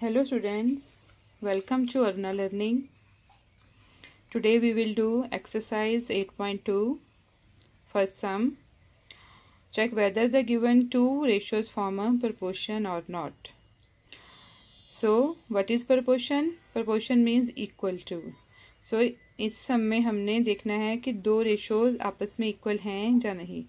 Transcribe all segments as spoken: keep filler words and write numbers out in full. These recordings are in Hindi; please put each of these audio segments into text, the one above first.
Hello students, welcome to Aruna Learning. Today we will do exercise eight point two. First sum. Check whether the given two ratios form a proportion or not. So what is proportion? Proportion means equal to. So इस सम में हमने देखना है कि दो रेशोज आपस में इक्वल हैं या नहीं.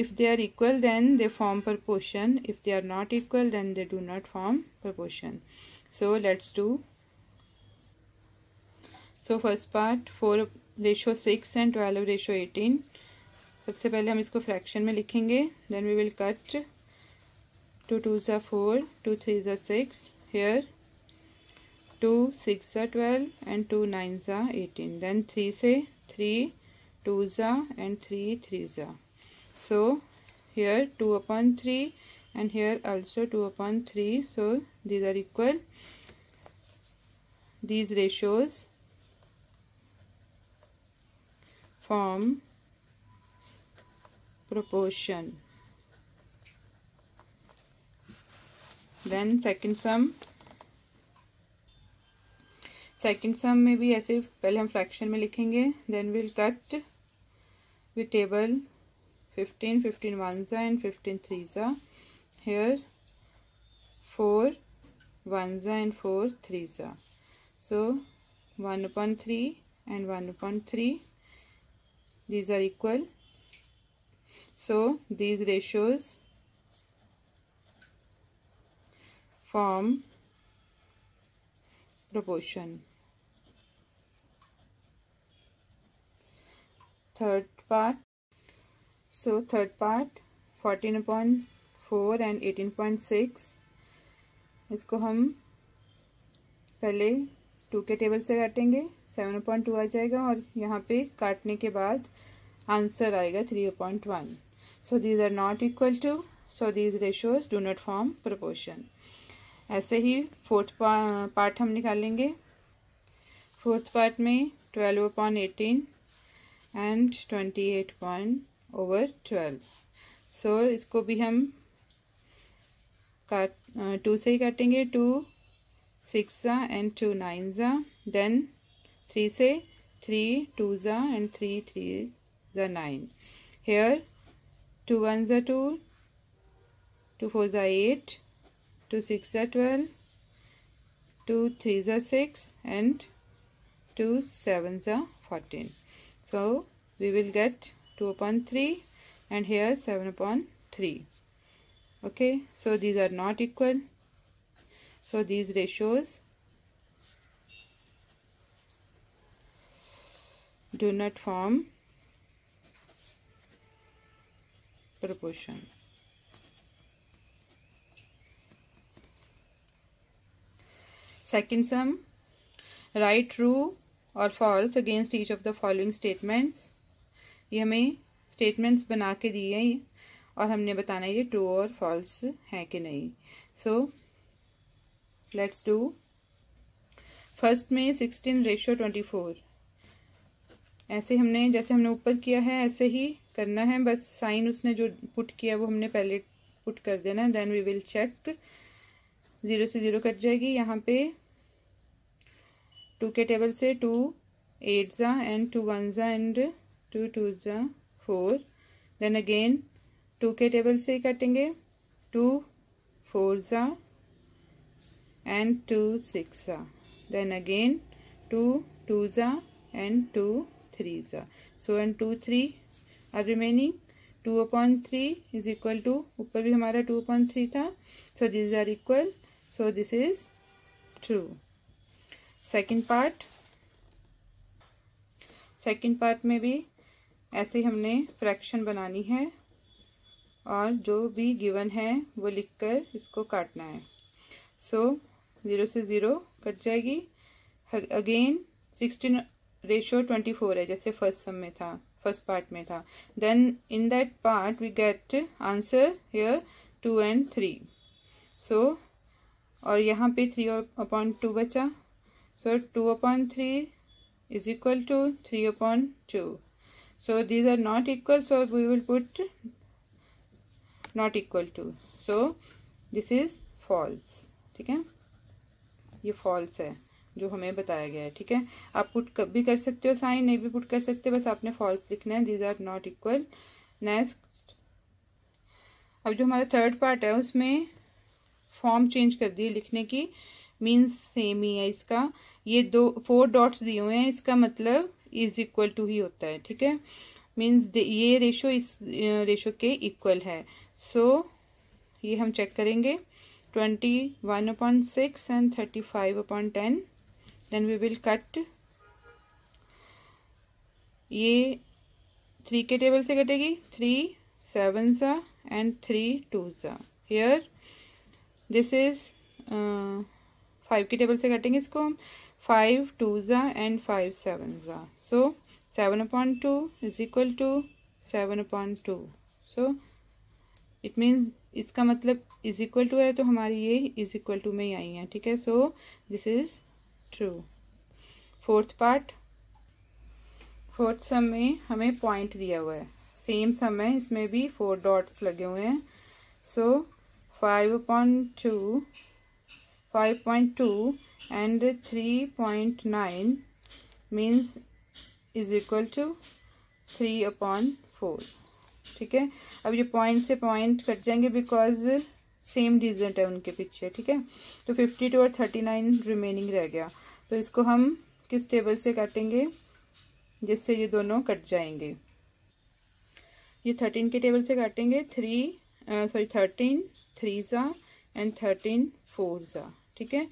If they are equal, then they form proportion. If they are not equal, then they do not form proportion. So let's do. So first part, four ratio six and twelve ratio eighteen. सबसे पहले हम इसको फ्रैक्शन में लिखेंगे. Then we will cut. Two twos are four, two threes are six. Here, two six are twelve and two nines are eighteen. Then three से three twos are and three threes are. So here two upon three and here also two upon three. So these are equal. These ratios form proportion. Then second sum. Second sum में भी ऐसे पहले हम फ्रैक्शन में लिखेंगे. Then we'll cut with table. fifteen, fifteen ones and fifteen threes are. Here four ones and four threes are. So one upon three and one upon three. These are equal. So these ratios form proportion. Third part. So third part, fourteen upon four and eighteen point six. इसको हम पहले टू के टेबल से काटेंगे. सेवन अपॉइंट टू आ जाएगा और यहाँ पे काटने के बाद आंसर आएगा three upon one. So these are not equal to, so these ratios do not form proportion. ऐसे ही फोर्थ पार्ट हम निकालेंगे. फोर्थ पार्ट में twelve upon eighteen and twenty eight point over twelve. So इसको भी हम काट टू से ही काटेंगे. Two six and two nine जा. देन थ्री से थ्री टू जा एंड थ्री थ्री जा नाइन. हेयर टू वन जा टू, टू फोर जा एट, टू सिक्स जा ट्वेल्व, टू थ्री जा सिक्स एंड टू सेवन जा fourteen. So we will get two upon three and here seven upon three. Okay, so these are not equal. So these ratios do not form proportion. Second sum. Write true or false against each of the following statements. ये हमें स्टेटमेंट्स बना के दिए हैं और हमने बताना है ये ट्रू और फॉल्स है कि नहीं. So let's do. फर्स्ट में सिक्सटीन रेशो ट्वेंटी फोर. ऐसे हमने जैसे हमने ऊपर किया है ऐसे ही करना है. बस साइन उसने जो पुट किया वो हमने पहले पुट कर देना. Then we will check. Zero से ज़ीरो कट जाएगी. यहाँ पे टू के टेबल से टू एट जा एंड टू वन जा एंड टू टू जा फोर. देन अगेन टू के टेबल से ही काटेंगे. टू फोर जा एंड टू सिक्स जा. देन अगेन टू टू जा एंड टू थ्री जा. So and two three are remaining. Two upon three is equal to, ऊपर भी हमारा टू अपॉन थ्री था. So this are equal. So this is true. Second part. Second part में भी ऐसे हमने फ्रैक्शन बनानी है और जो भी गिवन है वो लिखकर इसको काटना है. सो ज़ीरो से ज़ीरो कट जाएगी. Again sixteen ratio twenty four है जैसे फर्स्ट सम में था, फर्स्ट पार्ट में था. Then in that part we get answer here two and three. So और यहाँ पे थ्री अपॉन टू बचा. So two upon three is equal to three upon two. So these are not equal, so we will put not equal to. So this is false. ठीक है. ये फॉल्स है जो हमें बताया गया है। ठीक है, आप पुट भी कर सकते हो, साइन नहीं भी पुट कर सकते, बस आपने फॉल्स लिखना है। These are not equal. Next, अब जो हमारा थर्ड पार्ट है उसमें फॉर्म चेंज कर दी लिखने की, मीन्स सेम ही है इसका। ये दो फोर डॉट्स दिए हुए हैं, इसका मतलब इज इक्वल टू ही होता है। ठीक है, मीन्स ये रेशो इस रेशो के इक्वल है। सो so, ये हम चेक करेंगे twenty one upon six and thirty five upon ten. Then we will cut, ये थ्री के टेबल से कटेगी, थ्री सेवन सा एंड थ्री टू सा। हेयर दिस इज फाइव के टेबल से कटेंगे इसको हम, फाइव टू सा एंड फाइव सेवन सा। So seven upon two is equal to seven upon two. So it means इसका मतलब इज इक्वल टू है, तो हमारी ये इज इक्वल टू में ही आई है। ठीक है, so this is true. Fourth part, fourth sum में हमें पॉइंट दिया हुआ है, सेम सम है, इसमें भी फोर डॉट्स लगे हुए हैं। So five point two five point two and three point nine means is equal to three upon four. ठीक है, अब ये पॉइंट से पॉइंट कट जाएंगे बिकॉज सेम डिजिट है उनके पीछे। ठीक है, तो फिफ्टी टू और थर्टी नाइन रिमेनिंग रह गया, तो इसको हम किस टेबल से काटेंगे जिससे ये दोनों कट जाएंगे। ये थर्टीन के टेबल से काटेंगे, थ्री सॉरी थर्टीन थ्री सा एंड थर्टीन फोर सा। ठीक है,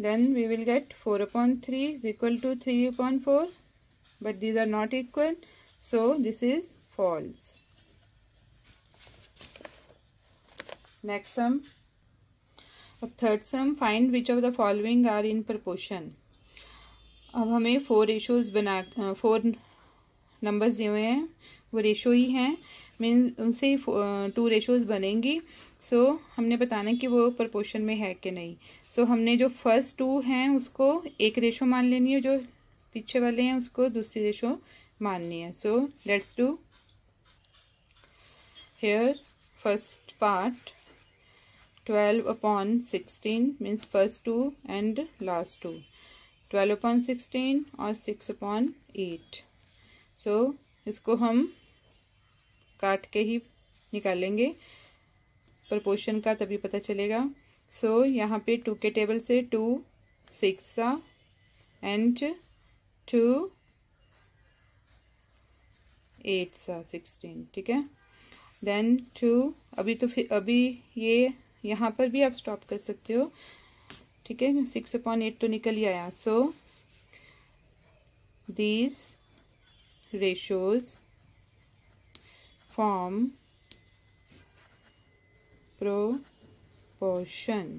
then we will get four upon three is equal to three upon four, but these are not equal, so this is false. Next sum, अब third sum, find which of the following are in proportion. अब हमें फोर रेशोज बना फोर नंबर्स दिए हुए हैं, वो रेशो ही हैं, मीन्स उनसे ही टू रेशोज बनेंगी। सो so, हमने बताना कि वो प्रपोशन में है कि नहीं। सो so, हमने जो फर्स्ट टू हैं उसको एक रेशो मान लेनी है, जो पीछे वाले हैं उसको दूसरी रेशो माननी है। So let's do here first part twelve upon sixteen means first two and last two, twelve upon sixteen और सिक्स upon एट। सो इसको हम काट के ही निकालेंगे, प्रपोशन का तभी पता चलेगा। सो so, यहाँ पे टू के टेबल से two six and two eight सा सिक्सटीन। ठीक है, देन टू, अभी तो फिर अभी ये यहाँ पर भी आप स्टॉप कर सकते हो। ठीक है, सिक्स अपॉन एट तो निकल ही आया। So these ratios form proportion.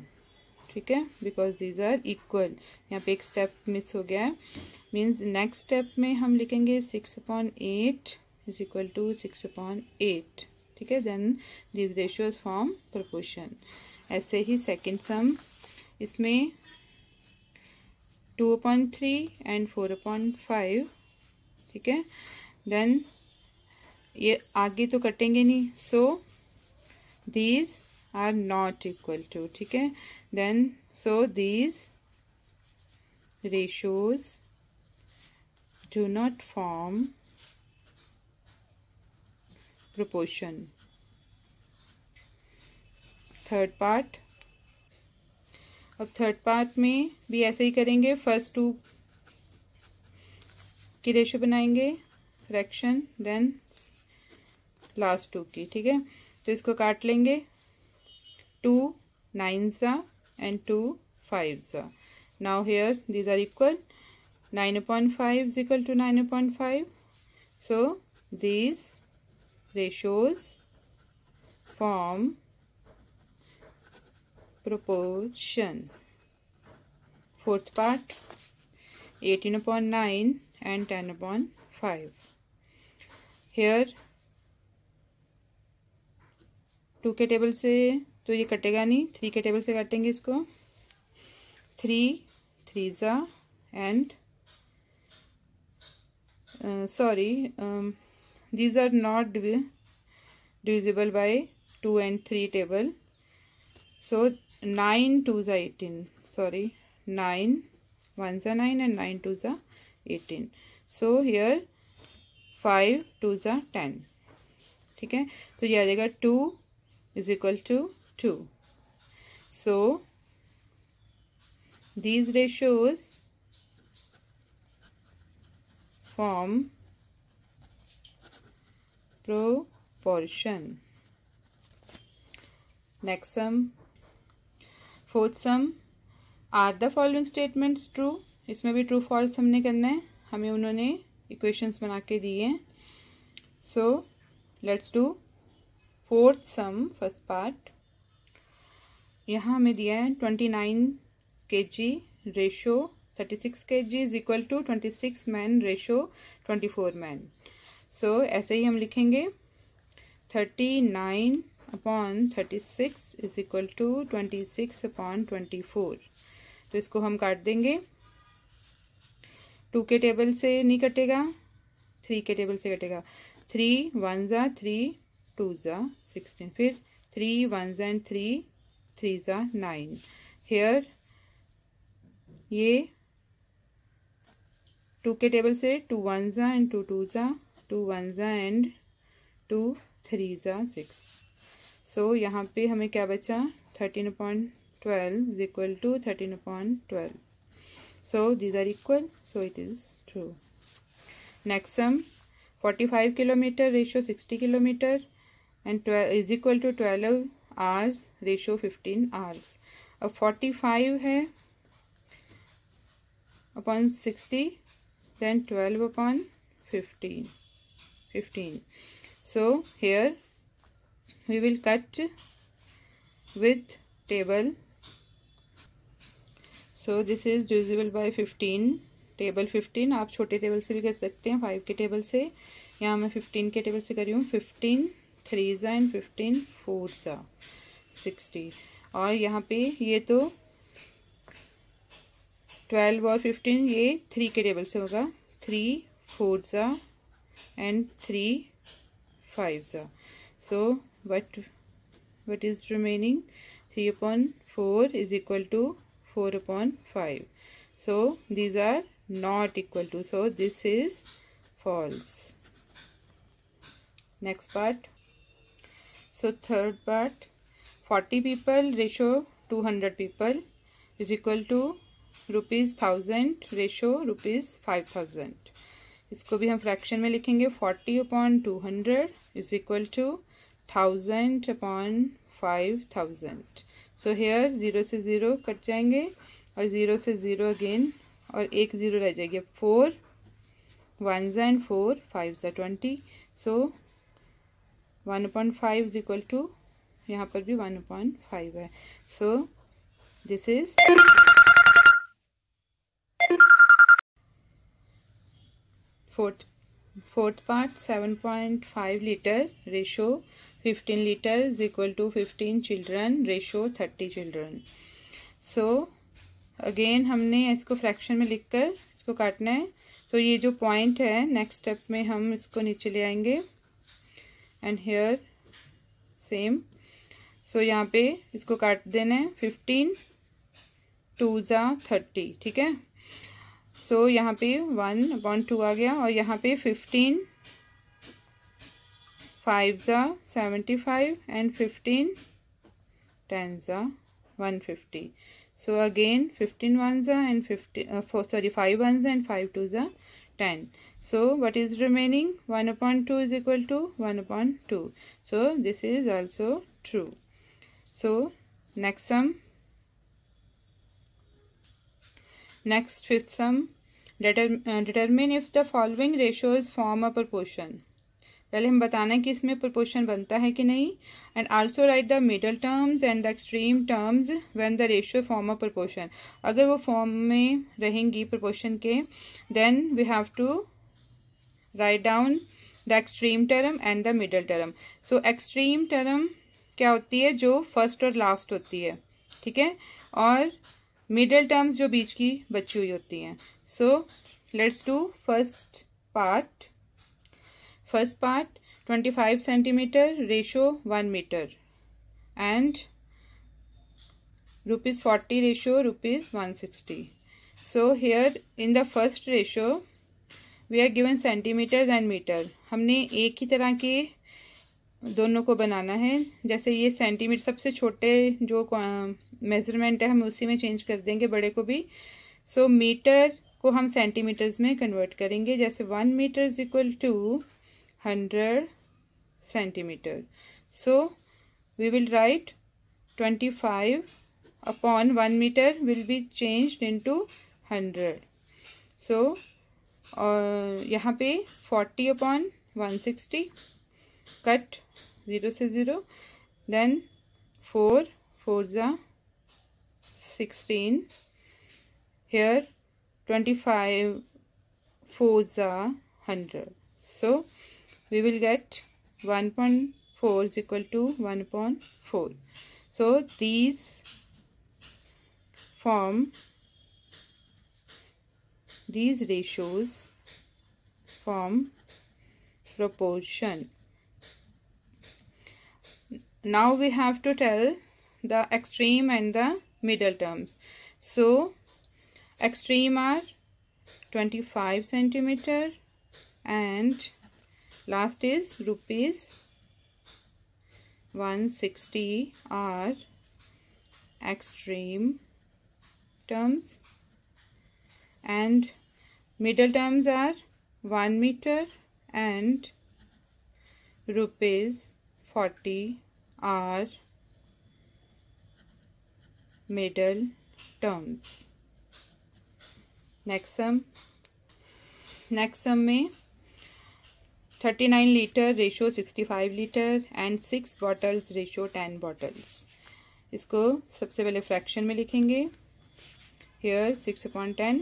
ठीक है, बिकॉज दीज आर इक्वल, यहाँ पे एक स्टेप मिस हो गया है। मीन्स नेक्स्ट स्टेप में हम लिखेंगे six upon eight is equal to six upon eight. ठीक है, then this ratios form proportion. ऐसे ही सेकेंड सम, इसमें two upon three and four upon five. ठीक है, देन ये आगे तो कटेंगे नहीं, so these are not equal to. ठीक है, then so these ratios do not form proportion. Third part, अब थर्ड पार्ट में भी ऐसे ही करेंगे, फर्स्ट टू की रेशो बनाएंगे फ्रैक्शन, देन लास्ट टू की। ठीक है, तो इसको काट लेंगे, टू नाइन सा एंड टू फाइव सा। Now here these are equal, nine upon five is equal to nine upon five. So these ratios form proportion. Fourth part, eighteen upon nine and ten upon five. Here two के टेबल से तो ये कटेगा नहीं, three के टेबल से काटेंगे इसको, three three जा and uh, sorry um, these are not divisible by two and three table, so nine twos are eighteen, sorry nine, ones are nine and nine twos are eighteen. So here five twos are ten. ठीक है, तो ये आ जाएगा two is equal to two. So these ratios form proportion. Next sum, fourth sum. Are the following statements true? इसमें भी true false हमने करना है, हमें उन्होंने equations बना के दिए. So let's do fourth sum, first part. यहाँ हमें दिया है twenty-nine kilograms ratio thirty-six kilograms is equal to twenty-six men ratio twenty-four men. So ऐसे ही हम लिखेंगे thirty-nine upon thirty-six is equal to twenty-six upon twenty-four. तो इसको हम काट देंगे, two के टेबल से नहीं कटेगा, three के टेबल से कटेगा. Three ones are three, twos are sixteen. Fifth, three ones and three, threes are nine. Here, ये two के टेबल से two ones are and two twos are, two ones are and two threes are six. So यहाँ पे हमें क्या बचा? thirteen upon twelve is equal to thirteen upon twelve. So these are equal. So it is true. Next sum. forty-five kilometers ratio sixty kilometers and twelve is equal to twelve hours ratio fifteen hours. अब forty-five है upon sixty, then twelve upon fifteen. fifteen. So here we will cut with table. So this is divisible by fifteen. Table fifteen आप छोटे टेबल से भी कर सकते हैं, five के टेबल से. यहाँ मैं fifteen के टेबल से कर रही हूँ, fifteen threes and fifteen fours are sixty. और यहाँ पे ये तो twelve और fifteen ये three के टेबल से होगा, three fours are and three fives are. So what what is remaining? three upon four is equal to four upon five. So these are not equal to, so this is false. Next part. So third part, forty people ratio two hundred people is equal to rupees thousand ratio rupees five thousand. इसको भी हम फ्रैक्शन में लिखेंगे. forty upon two hundred is equal to thousand upon five thousand. So here zero से zero कट जाएंगे और zero से zero again और एक जीरो रह जाएगी. Four ones and four fives are twenty. So one upon five is equal to, यहाँ पर भी one upon five है. So this is fourth fourth part. seven point five liter ratio fifteen liter is equal to fifteen children ratio thirty children. So again हमने इसको फ्रैक्शन में लिखकर इसको काटना है. सो so, ये जो पॉइंट है नेक्स्ट स्टेप में हम इसको नीचे ले आएंगे एंड हेयर सेम. सो यहाँ पे इसको काट देना है, फिफ्टीन टू जा थर्टी. ठीक है, सो so, यहाँ पे वन अपॉन टू आ गया और यहाँ पे फिफ्टीन फाइव जा seventy five and fifteen ten जा one fifty. So again fifteen ones are and fifty uh, four, sorry five ones and five twos are ten. So what is remaining? one upon two is equal to one upon two. So this is also true. So next sum, next fifth sum. Determ uh, determine if the following ratios form a proportion. पहले हम बताना है कि इसमें proportion बनता है कि नहीं. and also write the middle terms and the extreme terms when the ratio form a proportion. अगर वो form में रहेंगी proportion के, then we have to write down the extreme term and the middle term. so extreme term क्या होती है? जो first और last होती है. ठीक है, और middle terms जो बीच की बची हुई होती हैं. so let's do first part. First part, twenty-five centimeter ratio one meter and rupees forty ratio rupees one sixty. So here in the first ratio we are given centimeters and meter. हमने एक ही तरह के दोनों को बनाना है. जैसे ये सेंटीमीटर सबसे छोटे जो मेजरमेंट है हम उसी में चेंज कर देंगे बड़े को भी. सो मीटर को हम सेंटीमीटर्स में कन्वर्ट करेंगे. जैसे one metre is equal to hundred centimetre. So we will write twenty five upon one meter will be changed into hundred. So uh, यहाँ पे forty upon one sixty cut zero से zero, then four fours are sixteen. Here twenty five fours are hundred. So we will get one upon four is equal to one upon four. So these form these ratios form proportion. Now we have to tell the extreme and the middle terms. So extreme are twenty-five centimeter and last is rupees one sixty are extreme terms, and middle terms are one meter and rupees forty are middle terms. Next sum. Next sum में thirty nine liter ratio sixty five liter and six bottles ratio ten bottles. इसको सबसे पहले फ्रैक्शन में लिखेंगे. Here six upon ten,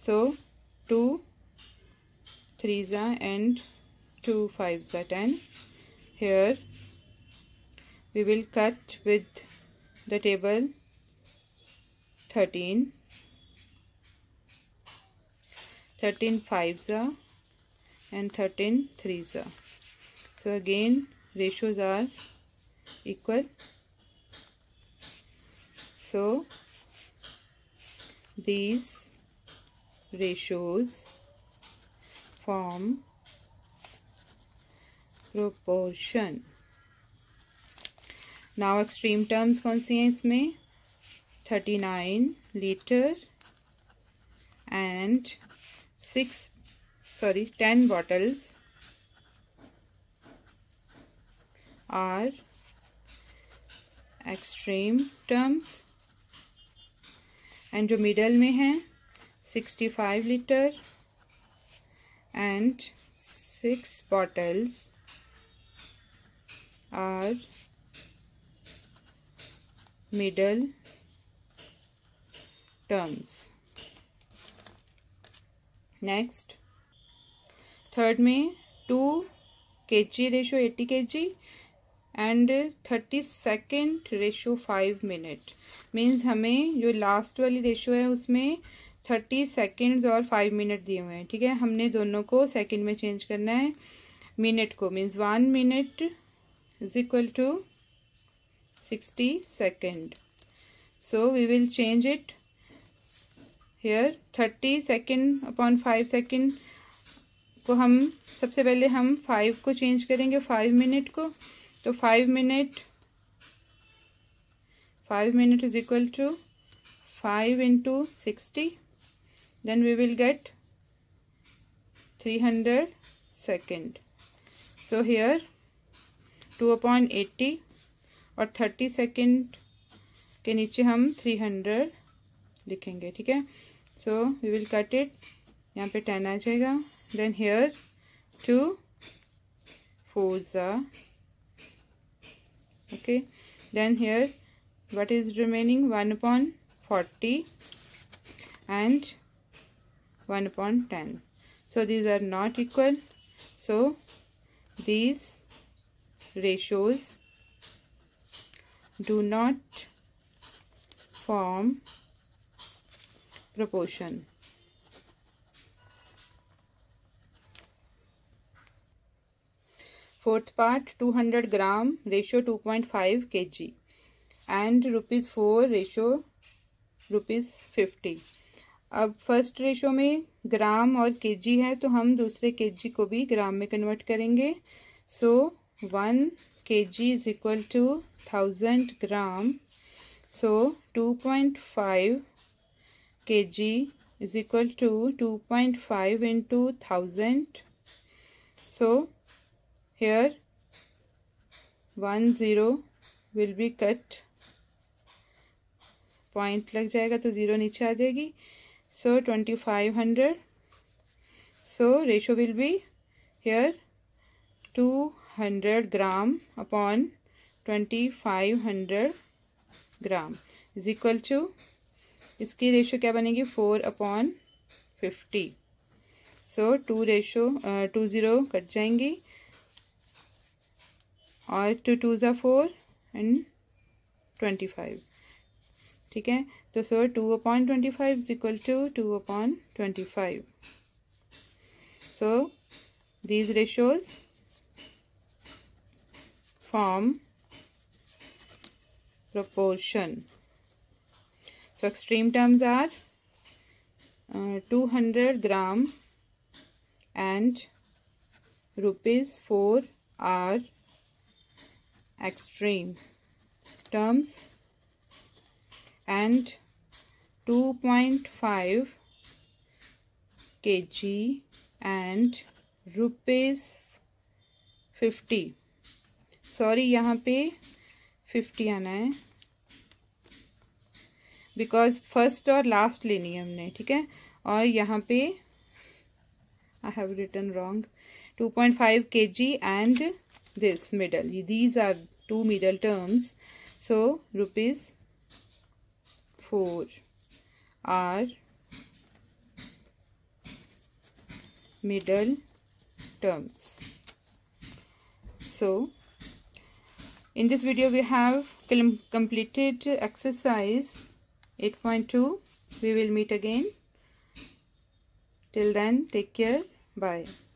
so two threes are and two fives are ten. Here we will cut with the table thirteen. Thirteen fives are and thirteen threes are. So again ratios are equal. So these ratios form proportion. Now extreme terms कौन सी हैं इसमें? Thirty nine litre and six sorry ten bottles are extreme terms. And जो मिडल में है sixty five litre and six bottles are middle terms. Next third में two K G ratio eighty K G and thirty second ratio five minute. Means हमें जो लास्ट वाली रेशो है उसमें थर्टी सेकेंड्स और फाइव मिनट दिए हुए हैं. ठीक है, हमने दोनों को सेकेंड में चेंज करना है मिनट को. Means one minute is equal to sixty second. So we will change it here. Thirty second upon five second को हम सबसे पहले हम फाइव को चेंज करेंगे फाइव मिनट को. तो five minute five minute is equal to five into sixty. Then we will get three hundred second. So here two upon eighty और थर्टी सेकेंड के नीचे हम थ्री हंड्रेड लिखेंगे. ठीक है, so we will cut it. यहाँ पे टेन आ जाएगा. देन हेयर टू फोर ज़ा okay, then here what is remaining one upon forty and one upon ten. So these are not equal. So these ratios do not form proportion. Fourth part, two hundred gram ratio two point five kg and rupees four ratio rupees fifty. अब फर्स्ट रेशो में ग्राम और केजी है तो हम दूसरे केजी को भी ग्राम में कन्वर्ट करेंगे. So one K G is equal to thousand gram. So two point five K G is equal to two point five into one thousand. So here one zero will be cut, point lag jayega to zero niche aa jayegi. So twenty-five hundred, so ratio will be here two hundred gram upon twenty-five hundred gram is equal to, इसकी रेशियो क्या बनेगी, four upon fifty. So two ratio two zero cut जाएंगी और टू टू ज़ा फोर एंड ट्वेंटी फाइव. ठीक है, तो so two upon twenty five is equal to two upon twenty five. So these ratios form proportion. So extreme terms are uh, two hundred gram and rupees four are extreme terms, and two point five kg and rupees fifty. Sorry, यहाँ पे fifty आना है बिकॉज फर्स्ट और लास्ट लेनी है हमने. ठीक है, और यहाँ पे I have written wrong, two point five K G and this middle, these are two middle terms. So rupees four are middle terms. So in this video we have completed exercise eight point two. We will meet again. Till then, take care. Bye.